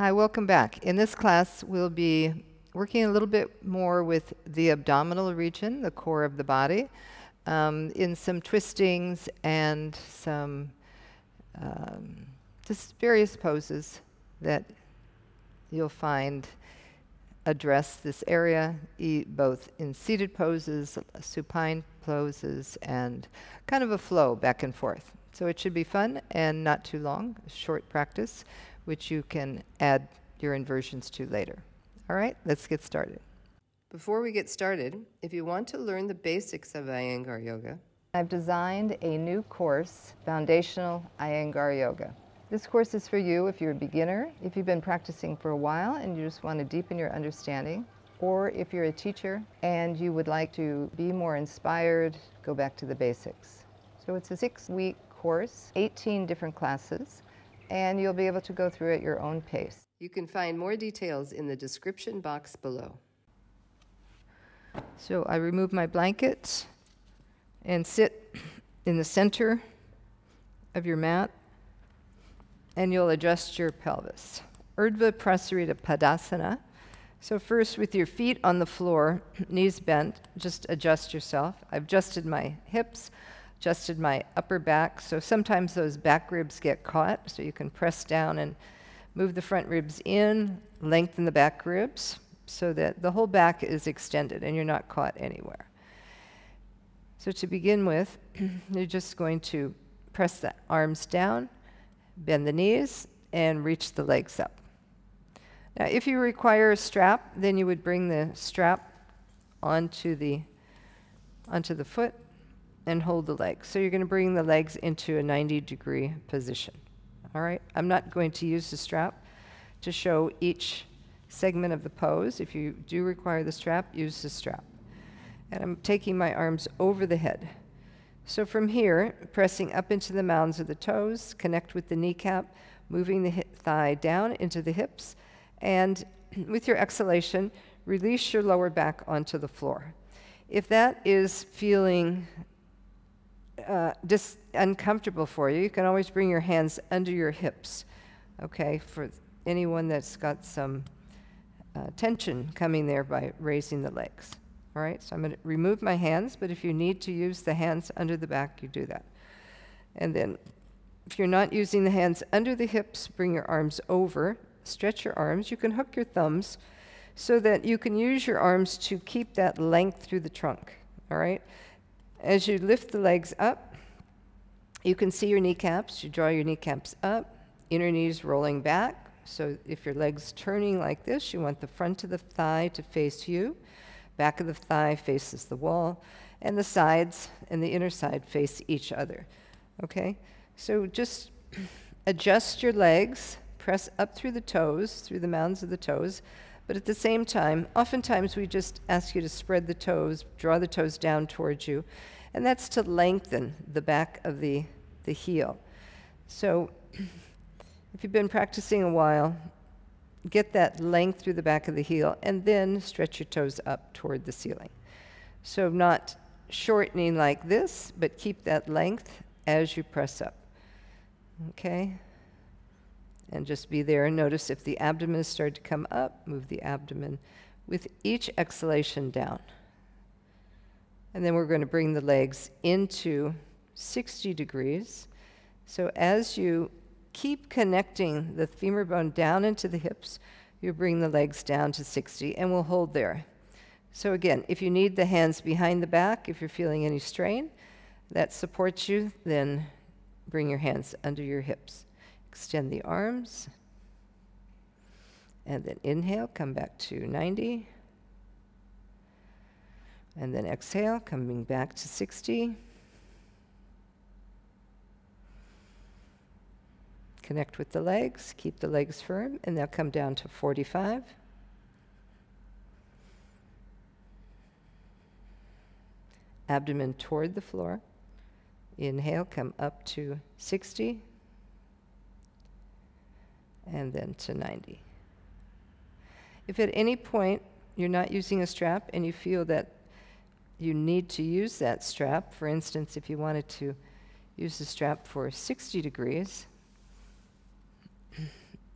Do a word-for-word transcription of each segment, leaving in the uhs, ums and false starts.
Hi, welcome back. In this class, we'll be working a little bit more with the abdominal region, the core of the body, um, in some twistings and some um, just various poses that you'll find address this area, e both in seated poses, supine poses, and kind of a flow back and forth. So it should be fun and not too long, short practice, which you can add your inversions to later. All right, let's get started. Before we get started, if you want to learn the basics of Iyengar Yoga, I've designed a new course, Foundational Iyengar Yoga. This course is for you if you're a beginner, if you've been practicing for a while and you just want to deepen your understanding, or if you're a teacher and you would like to be more inspired, go back to the basics. So it's a six-week course, eighteen different classes, and you'll be able to go through at your own pace. You can find more details in the description box below. So I remove my blanket and sit in the center of your mat, and you'll adjust your pelvis. Urdhva Prasarita Padasana. So first, with your feet on the floor, knees bent, just adjust yourself. I've adjusted my hips, adjusted my upper back, so sometimes those back ribs get caught, so you can press down and move the front ribs in, lengthen the back ribs, so that the whole back is extended and you're not caught anywhere. So to begin with, you're just going to press the arms down, bend the knees, and reach the legs up. Now, if you require a strap, then you would bring the strap onto the, onto the foot and hold the legs. So you're going to bring the legs into a ninety degree position. All right, I'm not going to use the strap to show each segment of the pose. If you do require the strap, use the strap. And I'm taking my arms over the head. So from here, pressing up into the mounds of the toes, connect with the kneecap, moving the hip thigh down into the hips, and with your exhalation, release your lower back onto the floor. If that is feeling uh, just uncomfortable for you, you can always bring your hands under your hips, okay, for anyone that's got some uh, tension coming there by raising the legs. All right, so I'm going to remove my hands, but if you need to use the hands under the back, you do that. And then if you're not using the hands under the hips, bring your arms over, stretch your arms. You can hook your thumbs so that you can use your arms to keep that length through the trunk, all right? As you lift the legs up, you can see your kneecaps. You draw your kneecaps up, inner knees rolling back. So if your leg's turning like this, you want the front of the thigh to face you. Back of the thigh faces the wall, and the sides and the inner side face each other, okay? So just adjust your legs, press up through the toes, through the mounds of the toes, but at the same time, oftentimes we just ask you to spread the toes, draw the toes down towards you, and that's to lengthen the back of the, the heel. So if you've been practicing a while, get that length through the back of the heel, and then stretch your toes up toward the ceiling. So not shortening like this, but keep that length as you press up, okay? And just be there and notice if the abdomen is starting to come up, move the abdomen with each exhalation down. And then we're going to bring the legs into sixty degrees. So as you keep connecting the femur bone down into the hips, you bring the legs down to sixty, and we'll hold there. So again, if you need the hands behind the back, if you're feeling any strain that supports you, then bring your hands under your hips. Extend the arms, and then inhale, come back to ninety, and then exhale, coming back to sixty. Connect with the legs, keep the legs firm, and they'll come down to forty-five. Abdomen toward the floor. Inhale, come up to sixty, and then to ninety. If at any point you're not using a strap and you feel that you need to use that strap, for instance, if you wanted to use the strap for sixty degrees,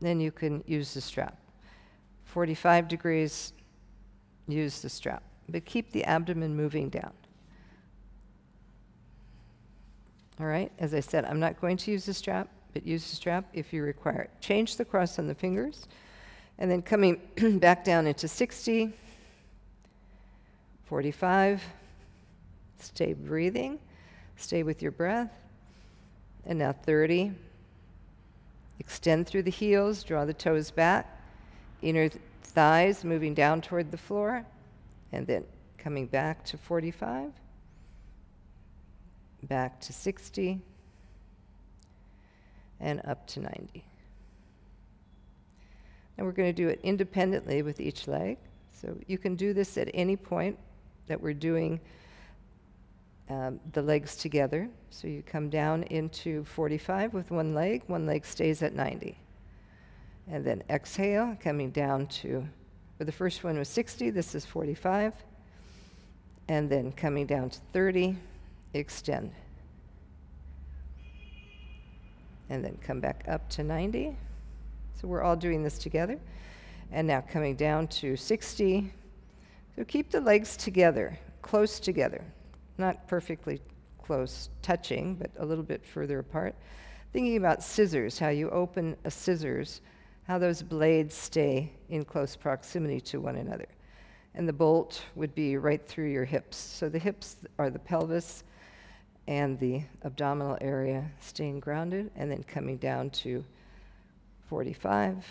then you can use the strap. forty-five degrees, use the strap. But keep the abdomen moving down. All right, as I said, I'm not going to use the strap, but use the strap if you require it. Change the cross on the fingers, and then coming back down into sixty, forty-five, stay breathing, stay with your breath, and now thirty. Extend through the heels, draw the toes back, inner thighs moving down toward the floor, and then coming back to forty-five, back to sixty, and up to ninety. And we're going to do it independently with each leg. So you can do this at any point that we're doing um, the legs together. So you come down into forty-five with one leg, one leg stays at ninety. And then exhale, coming down to, well, the first one was sixty, this is forty-five. And then coming down to thirty, extend. And then come back up to ninety. So we're all doing this together. And now coming down to sixty. So keep the legs together, close together. Not perfectly close, touching, but a little bit further apart. Thinking about scissors, how you open a scissors, how those blades stay in close proximity to one another. And the bolt would be right through your hips. So the hips are the pelvis and the abdominal area, staying grounded, and then coming down to forty-five,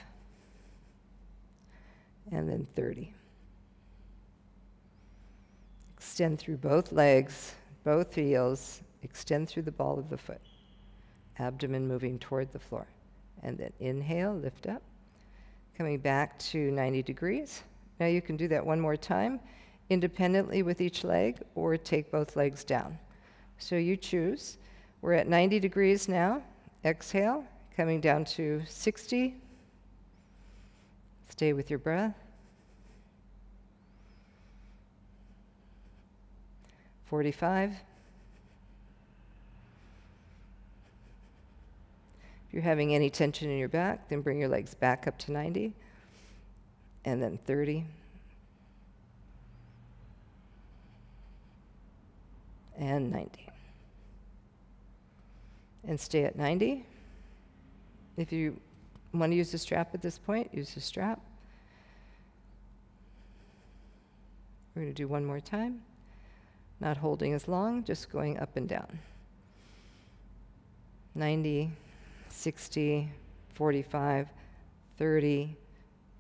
and then thirty. Extend through both legs, both heels, extend through the ball of the foot, abdomen moving toward the floor. And then inhale, lift up, coming back to ninety degrees. Now you can do that one more time, independently with each leg, or take both legs down. So you choose. We're at ninety degrees now. Exhale, coming down to sixty. Stay with your breath. forty-five. If you're having any tension in your back, then bring your legs back up to ninety. And then thirty. And ninety. And stay at ninety. If you want to use the strap at this point, use the strap. We're going to do one more time. Not holding as long, just going up and down. ninety, sixty, forty-five, thirty,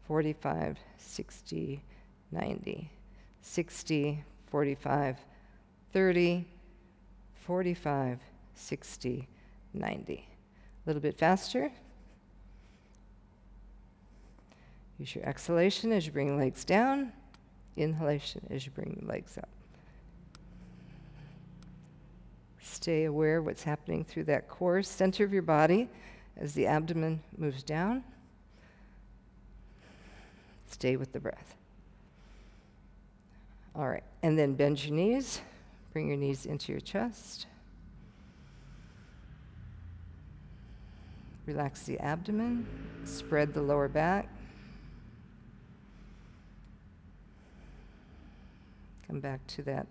forty-five, sixty, ninety, sixty, forty-five, thirty, forty-five, sixty, ninety. A little bit faster. Use your exhalation as you bring legs down, inhalation as you bring legs up. Stay aware of what's happening through that core center of your body as the abdomen moves down. Stay with the breath. All right, and then bend your knees. Bring your knees into your chest. Relax the abdomen, spread the lower back. Come back to that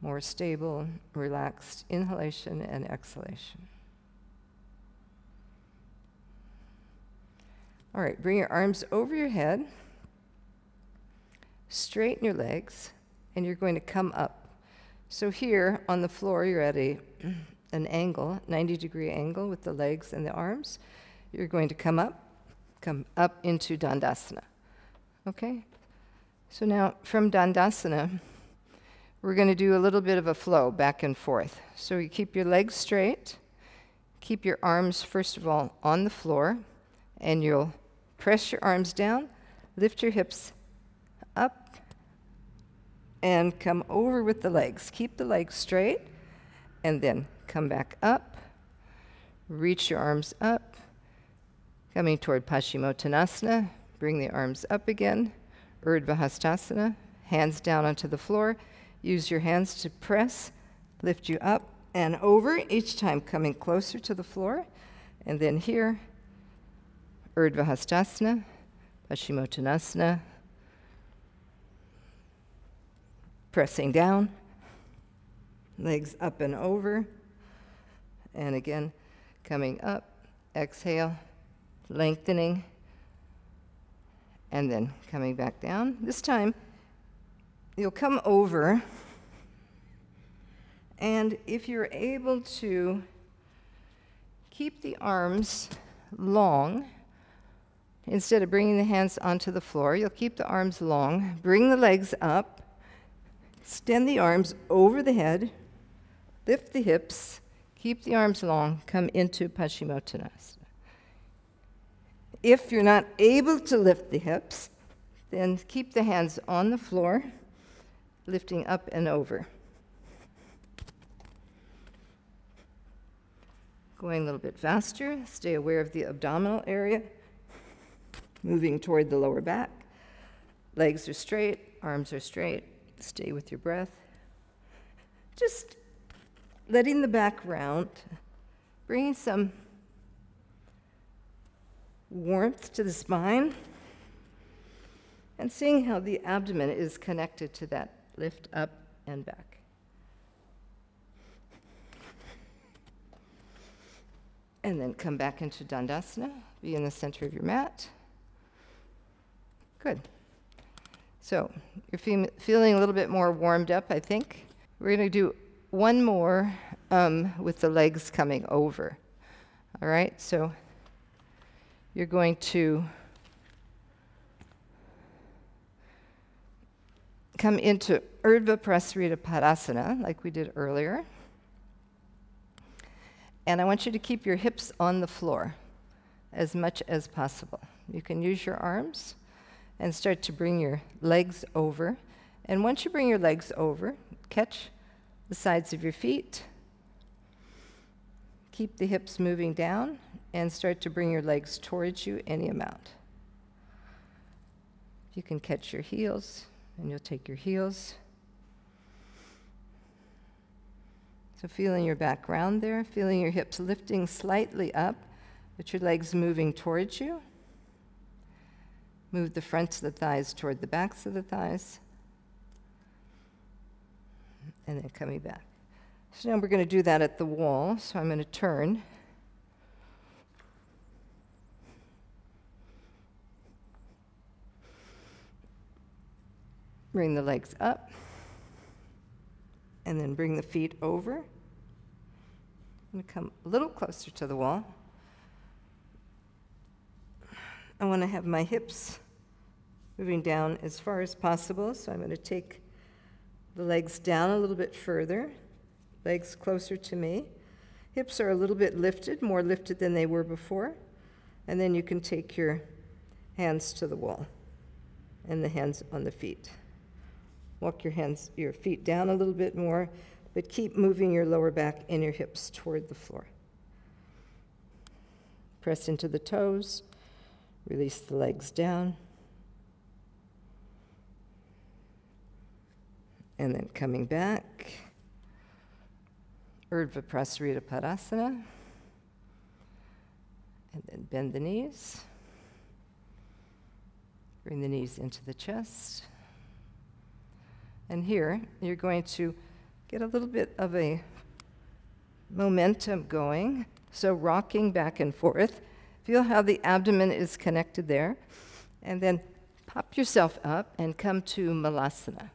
more stable, relaxed inhalation and exhalation. All right, bring your arms over your head, straighten your legs, and you're going to come up. So here on the floor, you're at a, an angle, ninety degree angle with the legs and the arms. You're going to come up, come up into Dandasana, okay? So now from Dandasana, we're going to do a little bit of a flow back and forth. So you keep your legs straight, keep your arms, first of all, on the floor, and you'll press your arms down, lift your hips up, and come over with the legs. Keep the legs straight, and then come back up, reach your arms up, coming toward Paschimottanasana, bring the arms up again, Urdhva Hastasana, hands down onto the floor. Use your hands to press, lift you up and over, each time coming closer to the floor. And then here, Urdhva Hastasana, Paschimottanasana, pressing down, legs up and over, and again, coming up, exhale, lengthening, and then coming back down. This time, you'll come over, and if you're able to keep the arms long, instead of bringing the hands onto the floor, you'll keep the arms long, bring the legs up, extend the arms over the head, lift the hips, keep the arms long, come into Paschimottanasana. If you're not able to lift the hips, then keep the hands on the floor, lifting up and over. Going a little bit faster, stay aware of the abdominal area, moving toward the lower back. Legs are straight, arms are straight, stay with your breath. Just letting the back round, bringing some warmth to the spine, and seeing how the abdomen is connected to that lift up and back. And then come back into Dandasana, be in the center of your mat. Good. So you're fe feeling a little bit more warmed up, I think. We're going to do one more um, with the legs coming over. All right, so you're going to come into Urdhva Prasarita Padasana, like we did earlier. And I want you to keep your hips on the floor as much as possible. You can use your arms and start to bring your legs over. And once you bring your legs over, catch the sides of your feet. Keep the hips moving down and start to bring your legs towards you any amount. You can catch your heels and you'll take your heels. So feeling your back round there, feeling your hips lifting slightly up, but your legs moving towards you. Move the fronts of the thighs toward the backs of the thighs. And then coming back. So now we're going to do that at the wall, so I'm going to turn. Bring the legs up. And then bring the feet over. I'm going to come a little closer to the wall. I want to have my hips moving down as far as possible, so I'm going to take the legs down a little bit further, legs closer to me. Hips are a little bit lifted, more lifted than they were before. And then you can take your hands to the wall and the hands on the feet. Walk your hands, your feet down a little bit more, but keep moving your lower back and your hips toward the floor. Press into the toes, release the legs down, and then coming back, Urdhva Prasarita Padasana, and then bend the knees, bring the knees into the chest. And here, you're going to get a little bit of a momentum going. So rocking back and forth. Feel how the abdomen is connected there. And then pop yourself up and come to Malasana.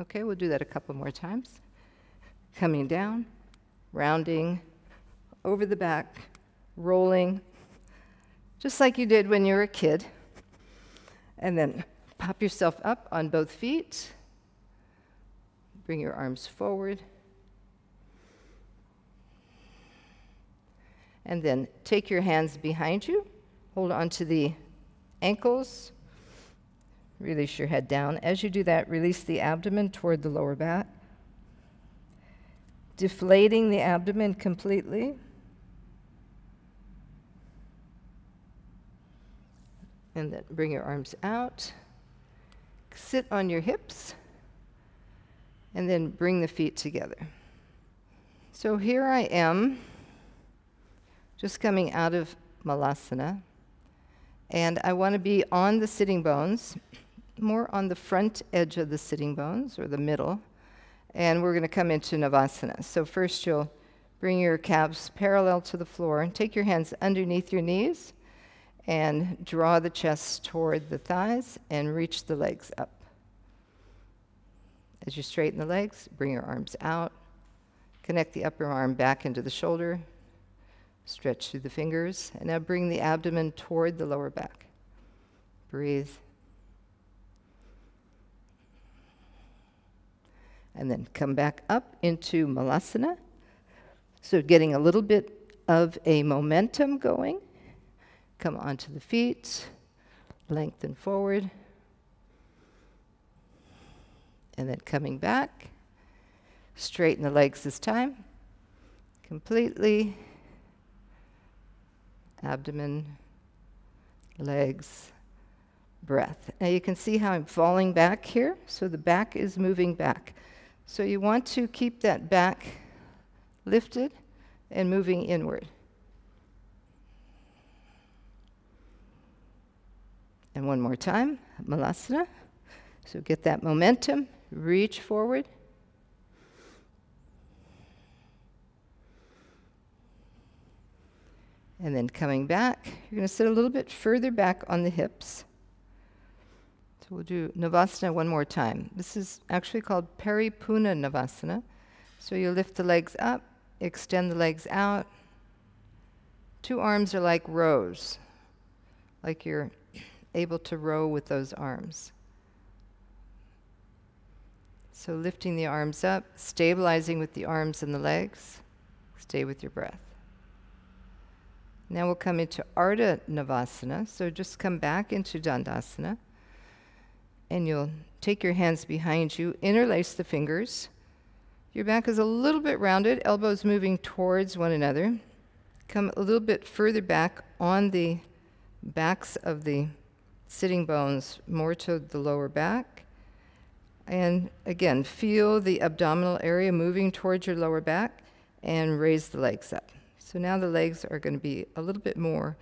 Okay, we'll do that a couple more times. Coming down, rounding, over the back, rolling, just like you did when you were a kid. And then pop yourself up on both feet. Bring your arms forward. And then take your hands behind you. Hold on to the ankles. Release your head down. As you do that, release the abdomen toward the lower back. Deflating the abdomen completely. And then bring your arms out. Sit on your hips, and then bring the feet together. So here I am, just coming out of Malasana. And I want to be on the sitting bones, more on the front edge of the sitting bones, or the middle. And we're going to come into Navasana. So first you'll bring your calves parallel to the floor and take your hands underneath your knees and draw the chest toward the thighs and reach the legs up. As you straighten the legs, bring your arms out. Connect the upper arm back into the shoulder. Stretch through the fingers. And now bring the abdomen toward the lower back. Breathe. And then come back up into Malasana. So getting a little bit of a momentum going. Come onto the feet. Lengthen forward. And then coming back, straighten the legs this time, completely, abdomen, legs, breath. Now you can see how I'm falling back here, so the back is moving back. So you want to keep that back lifted and moving inward. And one more time, Malasana. So get that momentum, reach forward. And then coming back, you're going to sit a little bit further back on the hips. So we'll do Navasana one more time. This is actually called Paripurna Navasana. So you lift the legs up, extend the legs out. Two arms are like rows, like you're able to row with those arms. So lifting the arms up, stabilizing with the arms and the legs. Stay with your breath. Now we'll come into Ardha Navasana. So just come back into Dandasana. And you'll take your hands behind you, interlace the fingers. Your back is a little bit rounded, elbows moving towards one another. Come a little bit further back on the backs of the sitting bones, more to the lower back. And again, feel the abdominal area moving towards your lower back and raise the legs up. So now the legs are going to be a little bit more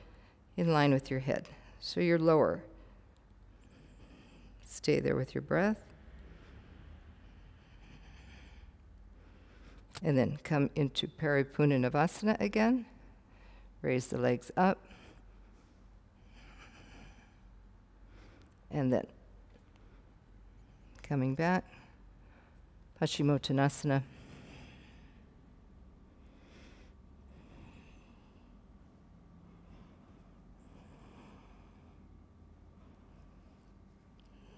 in line with your head. So you're lower. Stay there with your breath. And then come into Paripurna Navasana again. Raise the legs up. And then coming back, Paschimottanasana.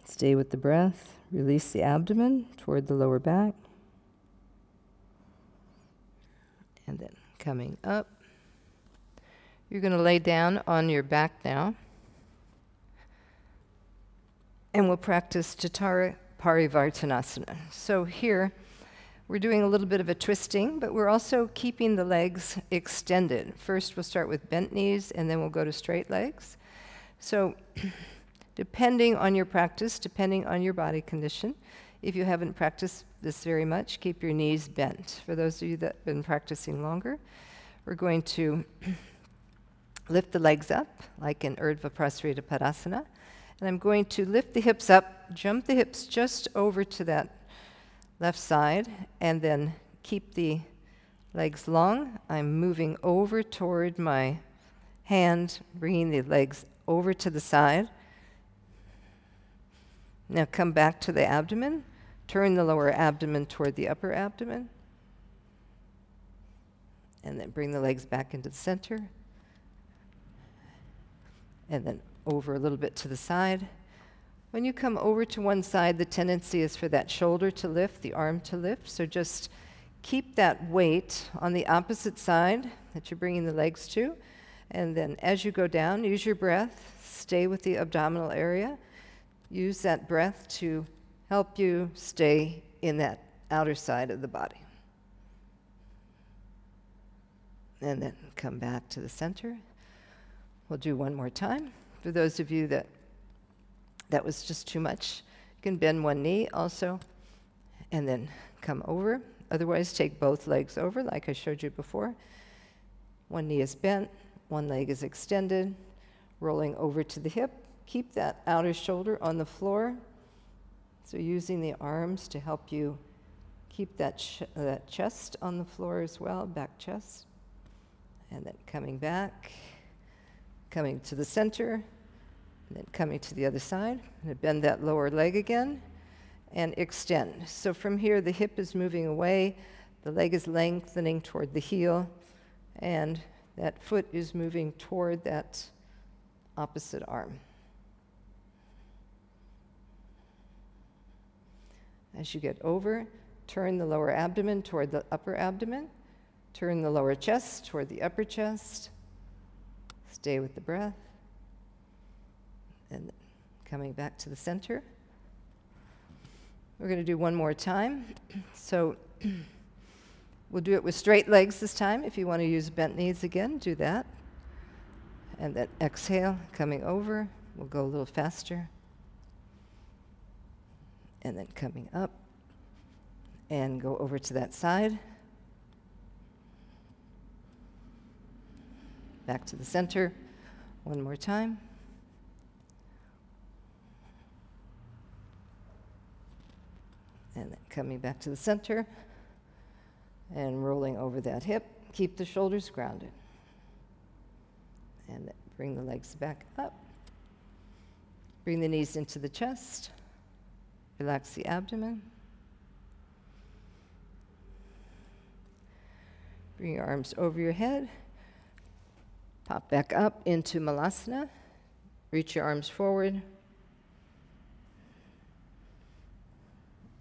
Stay with the breath, release the abdomen toward the lower back. And then coming up, you're going to lay down on your back now. And we'll practice Jathara Parivartanasana. So here, we're doing a little bit of a twisting, but we're also keeping the legs extended. First, we'll start with bent knees, and then we'll go to straight legs. So depending on your practice, depending on your body condition, if you haven't practiced this very much, keep your knees bent. For those of you that have been practicing longer, we're going to lift the legs up, like in Urdhva Prasarita Padasana. And I'm going to lift the hips up, jump the hips just over to that left side, and then keep the legs long. I'm moving over toward my hand, bringing the legs over to the side. Now come back to the abdomen. Turn the lower abdomen toward the upper abdomen. And then bring the legs back into the center. And then over a little bit to the side. When you come over to one side, the tendency is for that shoulder to lift, the arm to lift. So just keep that weight on the opposite side that you're bringing the legs to. And then as you go down, use your breath. Stay with the abdominal area. Use that breath to help you stay in that outer side of the body. And then come back to the center. We'll do one more time. For those of you that that was just too much, you can bend one knee also, and then come over. Otherwise, take both legs over like I showed you before. One knee is bent, One leg is extended, rolling over to the hip. Keep that outer shoulder on the floor. So using the arms to help you keep that, sh that chest on the floor as well, back chest. And then coming back, coming to the center, and then coming to the other side. I'm going to bend that lower leg again and extend. So from here, the hip is moving away, the leg is lengthening toward the heel, and that foot is moving toward that opposite arm. As you get over, turn the lower abdomen toward the upper abdomen, turn the lower chest toward the upper chest, stay with the breath, and coming back to the center. We're going to do one more time. So we'll do it with straight legs this time. If you want to use bent knees again, do that. And then exhale, coming over. We'll go a little faster. And then coming up. And go over to that side. Back to the center. One more time. And then coming back to the center and rolling over that hip. Keep the shoulders grounded. And then bring the legs back up. Bring the knees into the chest. Relax the abdomen. Bring your arms over your head. Pop back up into Malasana. Reach your arms forward.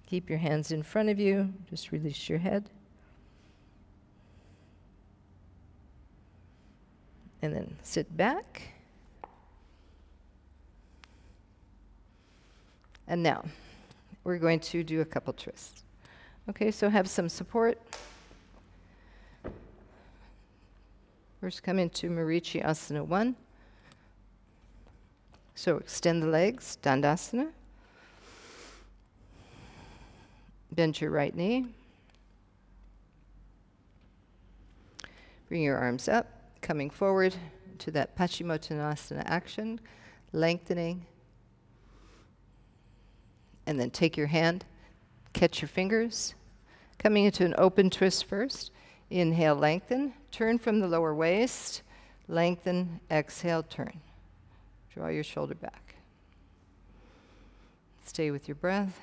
Keep your hands in front of you. Just release your head. And then sit back. And now, we're going to do a couple twists. Okay, so have some support. First, come into Marichi Asana one. So extend the legs, Dandasana. Bend your right knee. Bring your arms up, coming forward to that Paschimottanasana action, lengthening. And then take your hand, catch your fingers. Coming into an open twist first. Inhale, lengthen. Turn from the lower waist. Lengthen, exhale, turn. Draw your shoulder back. Stay with your breath.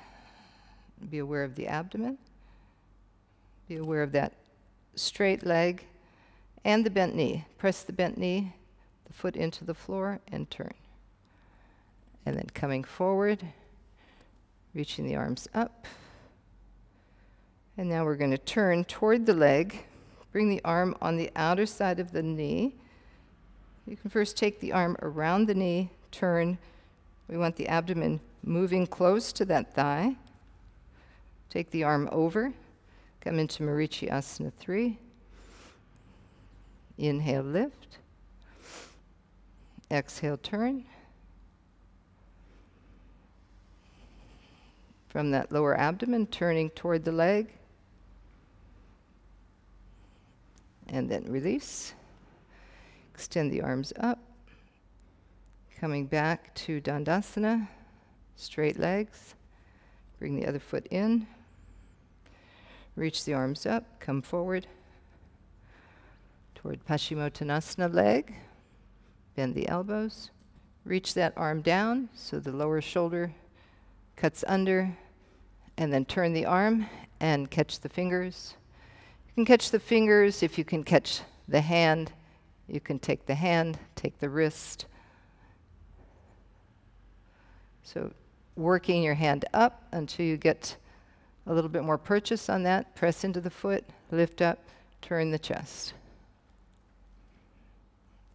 Be aware of the abdomen. Be aware of that straight leg and the bent knee. Press the bent knee, the foot into the floor, and turn. And then coming forward, reaching the arms up. And now we're going to turn toward the leg. Bring the arm on the outer side of the knee. You can first take the arm around the knee, turn. We want the abdomen moving close to that thigh. Take the arm over, come into Marichi Asana three. Inhale, lift. Exhale, turn. From that lower abdomen, turning toward the leg. And then release. Extend the arms up. Coming back to Dandasana, straight legs. Bring the other foot in. Reach the arms up, come forward toward Paschimottanasana leg. Bend the elbows. Reach that arm down so the lower shoulder cuts under. And then turn the arm and catch the fingers. You can catch the fingers. If you can catch the hand, you can take the hand, take the wrist. So working your hand up until you get a little bit more purchase on that. Press into the foot, lift up, turn the chest.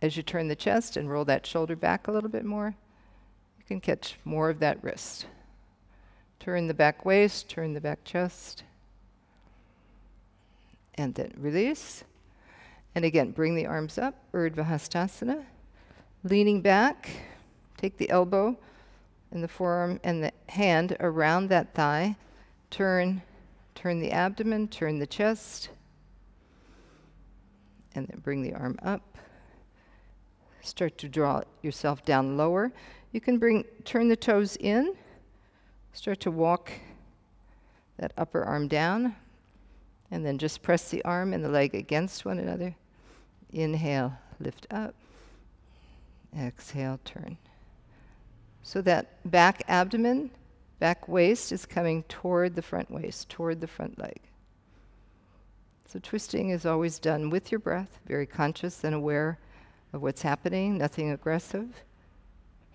As you turn the chest and roll that shoulder back a little bit more, you can catch more of that wrist. Turn the back waist, turn the back chest. And then release. And again, bring the arms up, Urdhva Hastasana. Leaning back, take the elbow and the forearm and the hand around that thigh. Turn, turn the abdomen, turn the chest. And then bring the arm up. Start to draw yourself down lower. You can bring, turn the toes in. Start to walk that upper arm down. And then just press the arm and the leg against one another. Inhale, lift up. Exhale, turn. So that back abdomen, back waist is coming toward the front waist, toward the front leg. So twisting is always done with your breath, very conscious and aware of what's happening, nothing aggressive,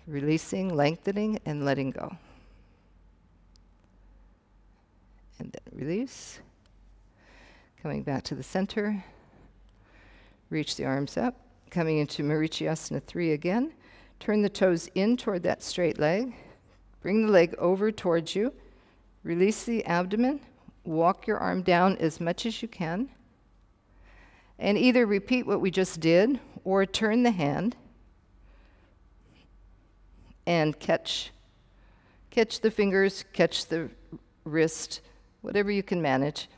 releasing, lengthening, and letting go. And then release. Coming back to the center. Reach the arms up. Coming into Marichyasana three again. Turn the toes in toward that straight leg. Bring the leg over towards you. Release the abdomen. Walk your arm down as much as you can. And either repeat what we just did or turn the hand and catch, catch the fingers, catch the wrist, whatever you can manage.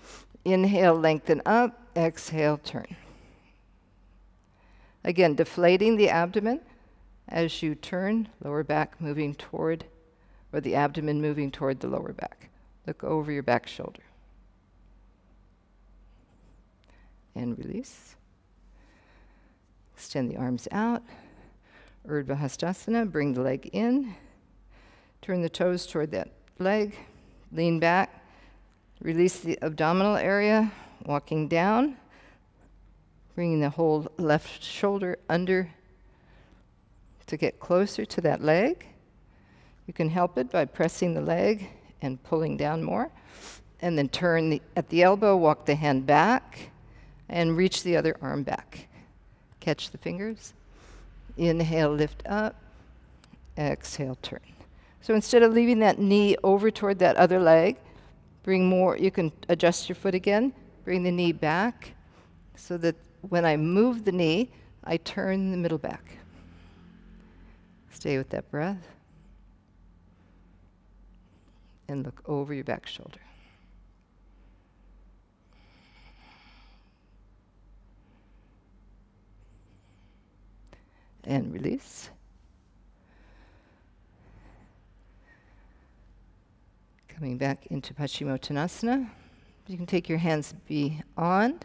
Inhale, lengthen up. Exhale, turn. Again, deflating the abdomen as you turn, lower back moving toward, or the abdomen moving toward the lower back. Look over your back shoulder. And release. Extend the arms out. Urdhva Hastasana, bring the leg in. Turn the toes toward that leg. Lean back. Release the abdominal area, walking down, bringing the whole left shoulder under to get closer to that leg. You can help it by pressing the leg and pulling down more. And then turn the, at the elbow, walk the hand back, and reach the other arm back. Catch the fingers. Inhale, lift up. Exhale, turn. So instead of leaving that knee over toward that other leg, bring more, you can adjust your foot again, bring the knee back so that when I move the knee, I turn the middle back. Stay with that breath. And look over your back shoulder. And release. Coming back into Paschimottanasana. You can take your hands beyond.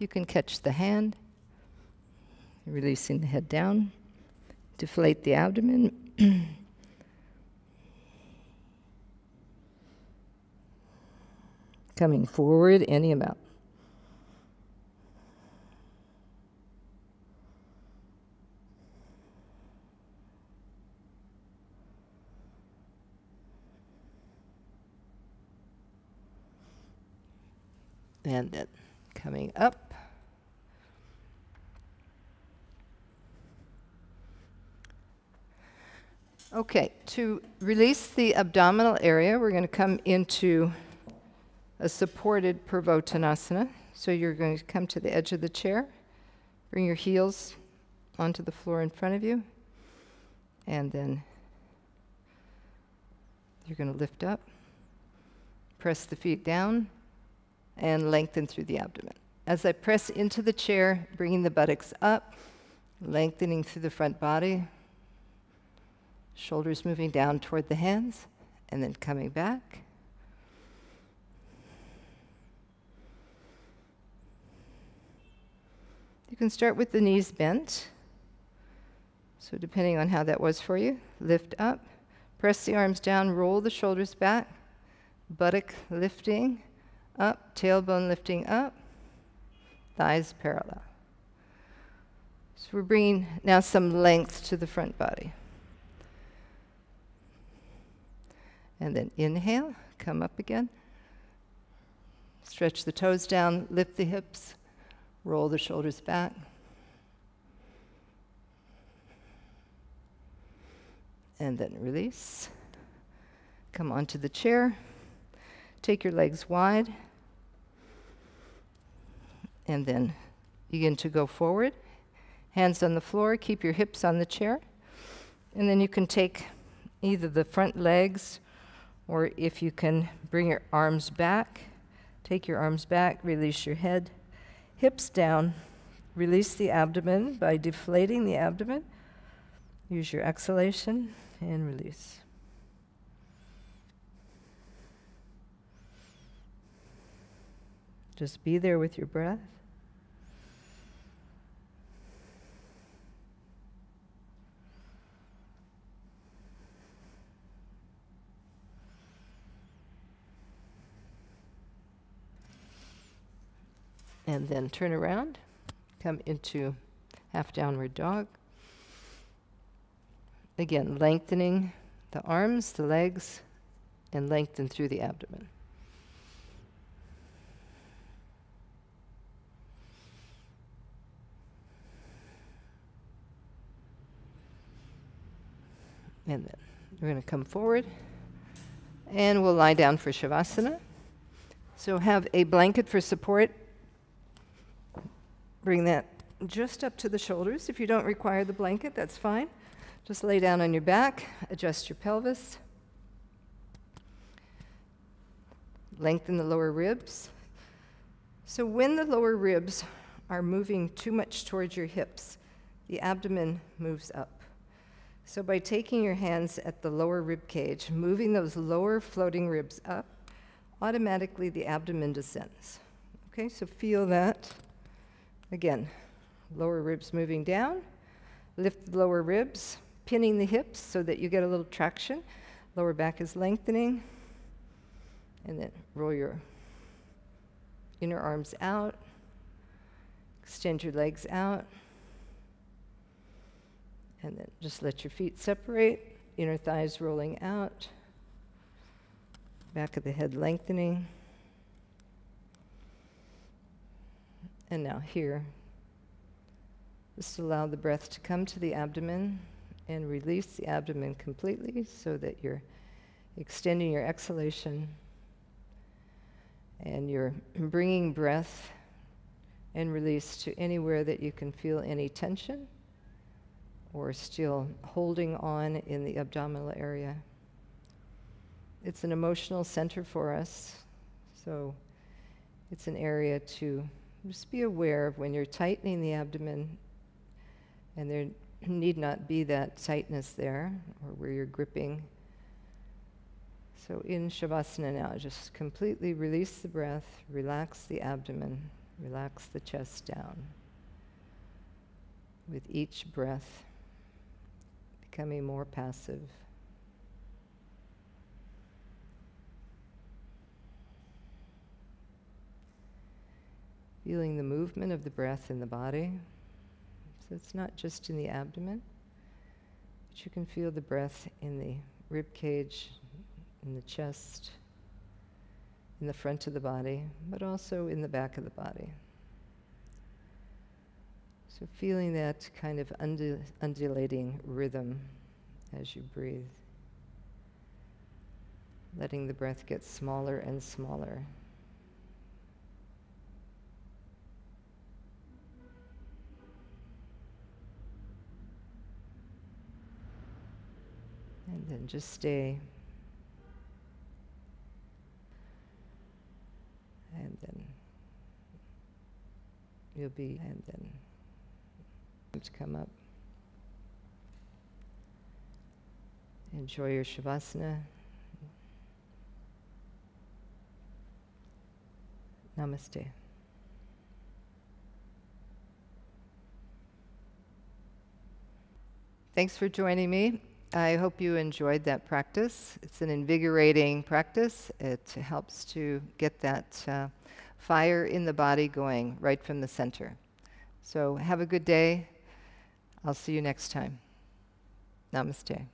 You can catch the hand. Releasing the head down. Deflate the abdomen. Coming forward any amount. And then coming up. Okay, to release the abdominal area, we're going to come into a supported Purvottanasana. So you're going to come to the edge of the chair, bring your heels onto the floor in front of you, and then you're going to lift up, press the feet down, and lengthen through the abdomen. As I press into the chair, bringing the buttocks up, lengthening through the front body, shoulders moving down toward the hands, and then coming back. You can start with the knees bent. So depending on how that was for you, lift up, press the arms down, roll the shoulders back, buttock lifting, up, tailbone lifting up, thighs parallel. So we're bringing now some length to the front body. And then inhale, come up again. Stretch the toes down, lift the hips, roll the shoulders back. And then release. Come onto the chair. Take your legs wide. And then begin to go forward. Hands on the floor, keep your hips on the chair. And then you can take either the front legs, or if you can bring your arms back, take your arms back, release your head, hips down, release the abdomen by deflating the abdomen, Use your exhalation and release. Just be there with your breath. And then turn around, come into half downward dog. Again, lengthening the arms, the legs, and lengthen through the abdomen. And then we're going to come forward and we'll lie down for Shavasana. So have a blanket for support. Bring that just up to the shoulders. If you don't require the blanket, that's fine. Just lay down on your back, adjust your pelvis. Lengthen the lower ribs. So when the lower ribs are moving too much towards your hips, the abdomen moves up. So by taking your hands at the lower rib cage, moving those lower floating ribs up, automatically the abdomen descends. Okay, so feel that. Again, lower ribs moving down, lift the lower ribs, pinning the hips so that you get a little traction. Lower back is lengthening, and then roll your inner arms out, extend your legs out, and then just let your feet separate, inner thighs rolling out, back of the head lengthening. And now here, just allow the breath to come to the abdomen and release the abdomen completely so that you're extending your exhalation and you're bringing breath and release to anywhere that you can feel any tension or still holding on in the abdominal area. It's an emotional center for us, so it's an area to just be aware of when you're tightening the abdomen, and there need not be that tightness there or where you're gripping. So in Shavasana now, just completely release the breath, relax the abdomen, relax the chest down. With each breath, becoming more passive. Feeling the movement of the breath in the body. So it's not just in the abdomen, but you can feel the breath in the rib cage, in the chest, in the front of the body, but also in the back of the body. So feeling that kind of undu undulating rhythm as you breathe. Letting the breath get smaller and smaller. And then just stay. And then you'll be, and then to come up. Enjoy your Shavasana. Namaste. Thanks for joining me. I hope you enjoyed that practice. It's an invigorating practice. It helps to get that uh, fire in the body going right from the center. So have a good day. I'll see you next time. Namaste.